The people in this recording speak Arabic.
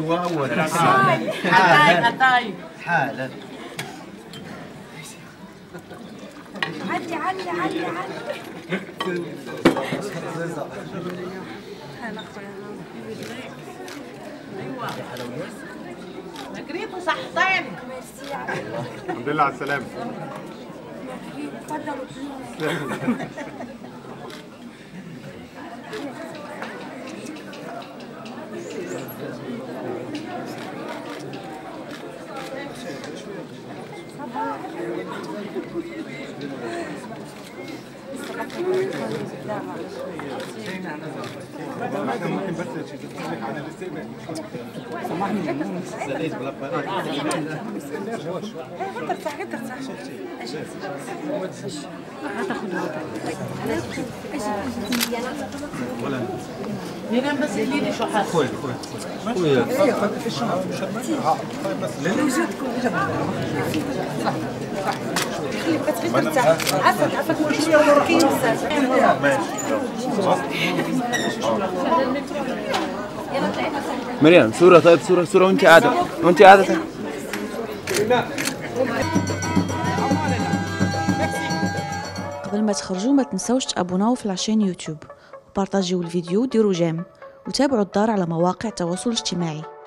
ايوه اولا حالا حالا علي علي علي علي حالا ايوه مكريتو صحتين الحمد لله على السلامة اتفضلوا مريم صورة طيب صورة صورة وانت قاعدة وانت قاعدة قبل ما تخرجوا ما تنسوش تابوناو في العشان يوتيوب وبارطاجيو الفيديو وديروا جيم وتابعوا الدار على مواقع التواصل الاجتماعي.